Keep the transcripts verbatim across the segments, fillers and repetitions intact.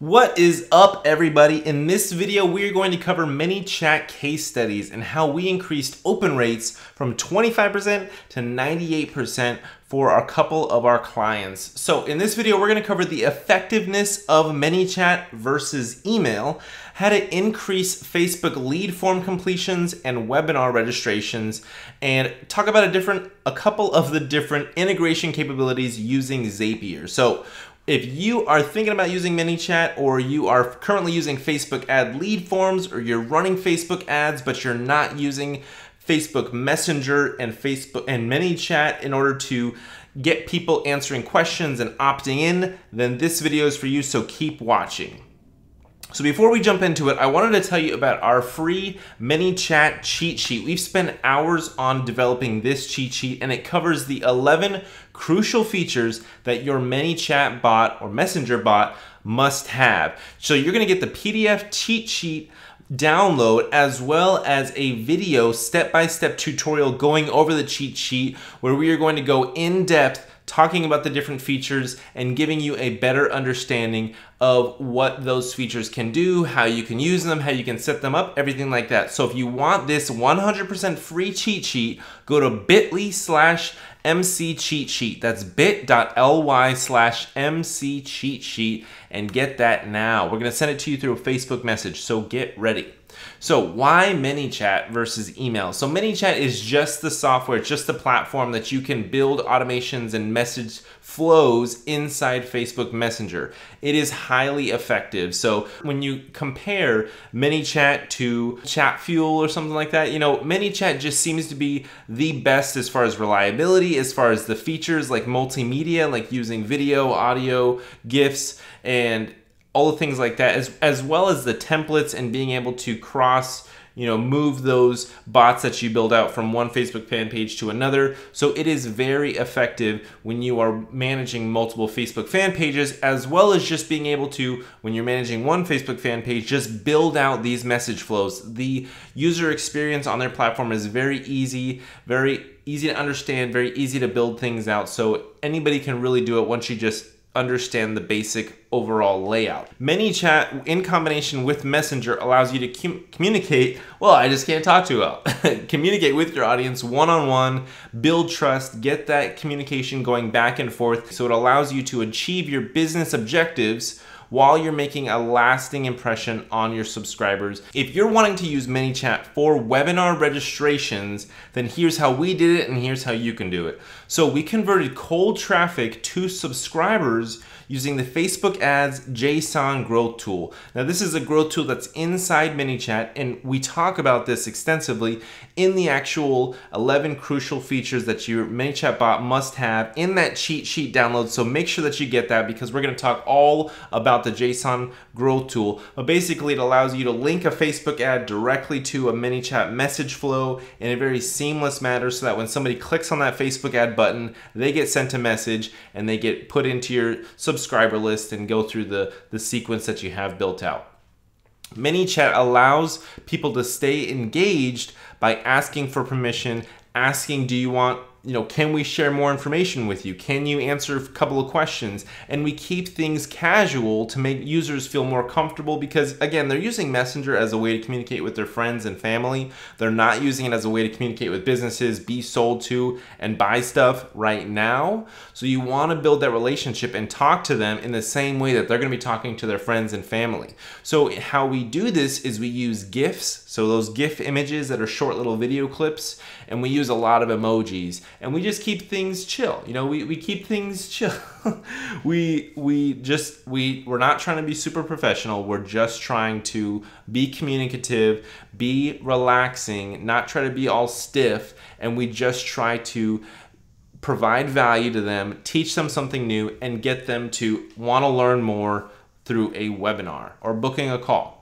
What is up, everybody? In this video, we're going to cover ManyChat case studies and how we increased open rates from twenty-five percent to ninety-eight percent for a couple of our clients. So in this video, we're gonna cover the effectiveness of ManyChat versus email, how to increase Facebook lead form completions and webinar registrations, and talk about a different, a couple of the different integration capabilities using Zapier. So if you are thinking about using ManyChat, or you are currently using Facebook ad lead forms, or you're running Facebook ads, but you're not using Facebook Messenger and Facebook and ManyChat in order to get people answering questions and opting in, then this video is for you, so keep watching. So before we jump into it, I wanted to tell you about our free ManyChat cheat sheet. We've spent hours on developing this cheat sheet, and it covers the eleven crucial features that your ManyChat bot or Messenger bot must have. So you're gonna get the P D F cheat sheet download, as well as a video step-by-step tutorial going over the cheat sheet, where we are going to go in depth talking about the different features and giving you a better understanding of what those features can do, how you can use them, how you can set them up, everything like that. So if you want this one hundred percent free cheat sheet, go to bit.ly slash MC cheat sheet. That's bit.ly slash MC cheat sheet and get that now. We're gonna send it to you through a Facebook message, so get ready. So why ManyChat versus email? So ManyChat is just the software, it's just the platform that you can build automations and message flows inside Facebook Messenger. It is highly effective. So when you compare ManyChat to Chatfuel or something like that, you know, ManyChat just seems to be the best as far as reliability, as far as the features like multimedia, like using video, audio, GIFs, and all the things like that, as, as well as the templates and being able to cross, you know, move those bots that you build out from one Facebook fan page to another. So it is very effective when you are managing multiple Facebook fan pages, as well as just being able to, when you're managing one Facebook fan page, just build out these message flows. The user experience on their platform is very easy, very easy to understand, very easy to build things out. So anybody can really do it once you just understand the basic overall layout. ManyChat in combination with Messenger allows you to com communicate, well, I just can't talk too well, communicate with your audience one-on-one, build trust, get that communication going back and forth. So it allows you to achieve your business objectives while you're making a lasting impression on your subscribers. If you're wanting to use ManyChat for webinar registrations, then here's how we did it and here's how you can do it. So we converted cold traffic to subscribers using the Facebook Ads JSON growth tool. Now this is a growth tool that's inside ManyChat, and we talk about this extensively in the actual eleven crucial features that your ManyChat bot must have in that cheat sheet download. So make sure that you get that, because we're gonna talk all about the JSON growth tool. But basically it allows you to link a Facebook ad directly to a ManyChat message flow in a very seamless manner, so that when somebody clicks on that Facebook ad button, they get sent a message and they get put into your subscriber list and go through the, the sequence that you have built out. ManyChat allows people to stay engaged by asking for permission, asking, do you want, you know, can we share more information with you? Can you answer a couple of questions? And we keep things casual to make users feel more comfortable, because again, they're using Messenger as a way to communicate with their friends and family. They're not using it as a way to communicate with businesses, be sold to, and buy stuff right now. So you want to build that relationship and talk to them in the same way that they're going to be talking to their friends and family. So how we do this is we use GIFs. So those GIF images that are short little video clips, and we use a lot of emojis. And we just keep things chill. You know, we, we keep things chill. we we just, we, we're not trying to be super professional. We're just trying to be communicative, be relaxing, not try to be all stiff. And we just try to provide value to them, teach them something new, and get them to want to learn more through a webinar or booking a call.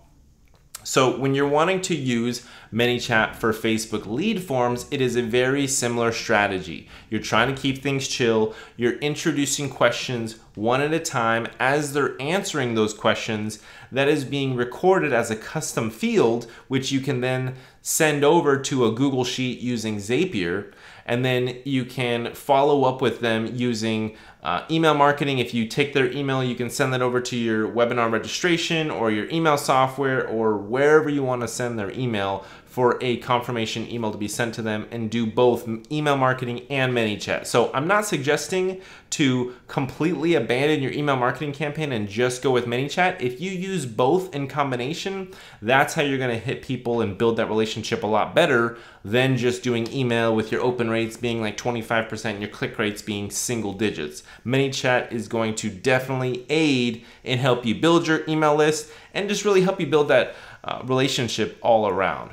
So when you're wanting to use ManyChat for Facebook lead forms, it is a very similar strategy. You're trying to keep things chill. You're introducing questions one at a time as they're answering those questions. That is being recorded as a custom field, which you can then send over to a Google Sheet using Zapier. And then you can follow up with them using uh, email marketing. If you take their email, you can send that over to your webinar registration or your email software or wherever you want to send their email for a confirmation email to be sent to them, and do both email marketing and ManyChat. So I'm not suggesting to completely abandon your email marketing campaign and just go with ManyChat. If you use both in combination, that's how you're going to hit people and build that relationship a lot better than just doing email with your open rates being like twenty-five percent and your click rates being single digits. ManyChat is going to definitely aid and help you build your email list and just really help you build that uh, relationship all around.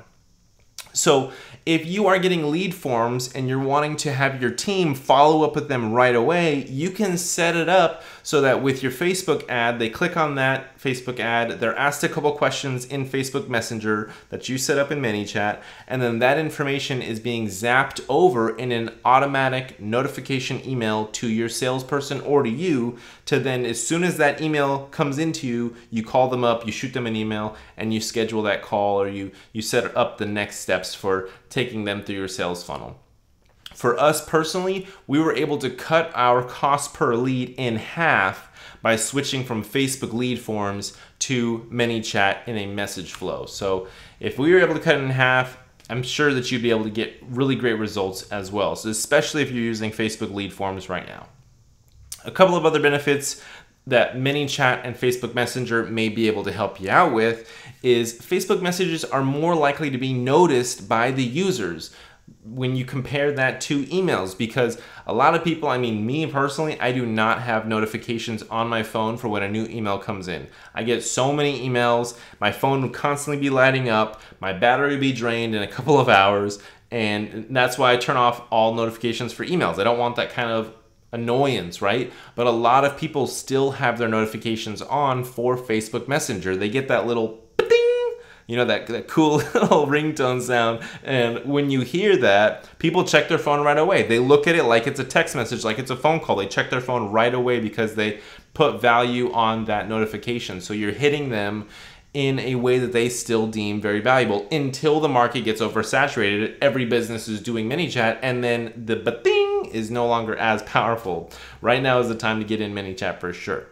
So if you are getting lead forms and you're wanting to have your team follow up with them right away, you can set it up so that with your Facebook ad, they click on that Facebook ad, they're asked a couple questions in Facebook Messenger that you set up in ManyChat, and then that information is being zapped over in an automatic notification email to your salesperson or to you, to then as soon as that email comes into you, you call them up, you shoot them an email, and you schedule that call, or you, you set up the next steps for taking them through your sales funnel. For us personally, we were able to cut our cost per lead in half by switching from Facebook lead forms to ManyChat in a message flow. So if we were able to cut it in half, I'm sure that you'd be able to get really great results as well. So especially if you're using Facebook lead forms right now. A couple of other benefits that ManyChat and Facebook Messenger may be able to help you out with is Facebook messages are more likely to be noticed by the users when you compare that to emails, because a lot of people, I mean me personally, I do not have notifications on my phone for when a new email comes in. I get so many emails, my phone would constantly be lighting up, my battery would be drained in a couple of hours, and that's why I turn off all notifications for emails. I don't want that kind of annoyance, right? But a lot of people still have their notifications on for Facebook Messenger. They get that little ding, you know, that, that cool little ringtone sound. And when you hear that, people check their phone right away. They look at it like it's a text message, like it's a phone call. They check their phone right away because they put value on that notification. So you're hitting them in a way that they still deem very valuable until the market gets oversaturated. Every business is doing ManyChat, and then the ba-ding is no longer as powerful. Right now is the time to get in ManyChat for sure.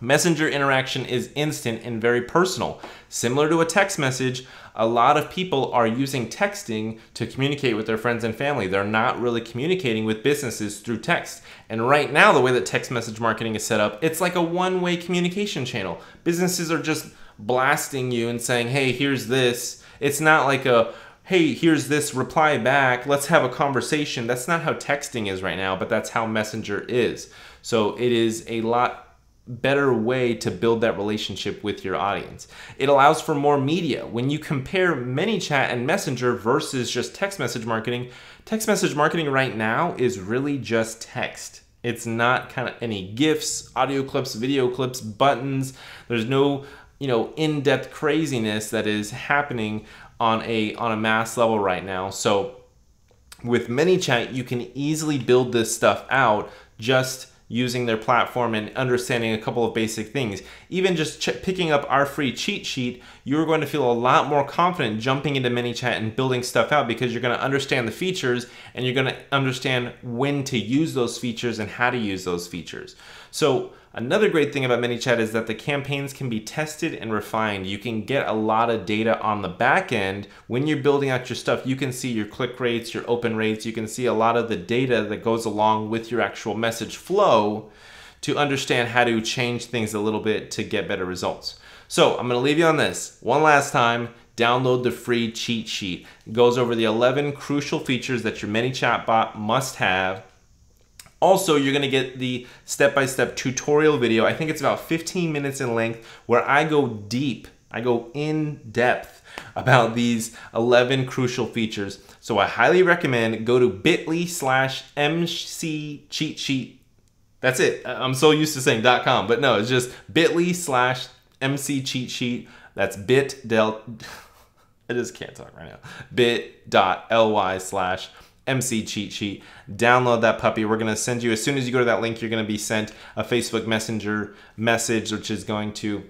Messenger interaction is instant and very personal. Similar to a text message, a lot of people are using texting to communicate with their friends and family. They're not really communicating with businesses through text. And right now, the way that text message marketing is set up, it's like a one-way communication channel. Businesses are just blasting you and saying, hey, here's this. It's not like a, hey, here's this, reply back, let's have a conversation. That's not how texting is right now, but that's how Messenger is. So it is a lot better way to build that relationship with your audience. It allows for more media. When you compare ManyChat and Messenger versus just text message marketing, text message marketing right now is really just text. It's not kind of any GIFs, audio clips, video clips, buttons. There's no, you know, in-depth craziness that is happening on a on a mass level right now. So with ManyChat, you can easily build this stuff out just using their platform and understanding a couple of basic things. Even just ch picking up our free cheat sheet, you're going to feel a lot more confident jumping into ManyChat and building stuff out, because you're going to understand the features and you're going to understand when to use those features and how to use those features. So another great thing about ManyChat is that the campaigns can be tested and refined. You can get a lot of data on the back end. When you're building out your stuff, you can see your click rates, your open rates. You can see a lot of the data that goes along with your actual message flow to understand how to change things a little bit to get better results. So I'm gonna leave you on this one last time. Download the free cheat sheet. It goes over the eleven crucial features that your ManyChat bot must have. Also, you're gonna get the step-by-step tutorial video. I think it's about fifteen minutes in length, where I go deep, I go in depth about these eleven crucial features. So I highly recommend, go to bit.ly slash MC cheat sheet. That's it. I'm so used to saying .com, but no, it's just bit.ly slash MC cheat sheet. That's bit del. I just can't talk right now. bit.ly slash M C cheat sheet. Download that puppy. We're going to send you, as soon as you go to that link, you're going to be sent a Facebook Messenger message, which is going to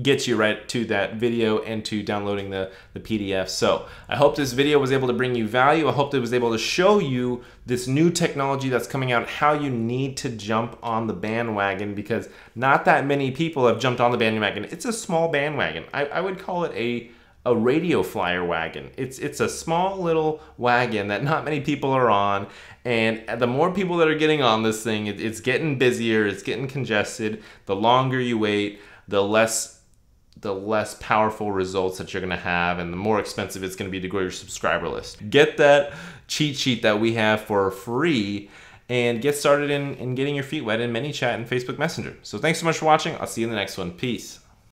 get you right to that video and to downloading the, the P D F. So I hope this video was able to bring you value. I hope it was able to show you this new technology that's coming out, how you need to jump on the bandwagon, because not that many people have jumped on the bandwagon. It's a small bandwagon. I, I would call it a a radio flyer wagon. It's it's a small little wagon that not many people are on, and the more people that are getting on this thing, it, it's getting busier, it's getting congested. The longer you wait, the less the less powerful results that you're gonna have, and the more expensive it's gonna be to grow your subscriber list. Get that cheat sheet that we have for free and get started in, in getting your feet wet in ManyChat and Facebook Messenger. So thanks so much for watching. I'll see you in the next one. Peace.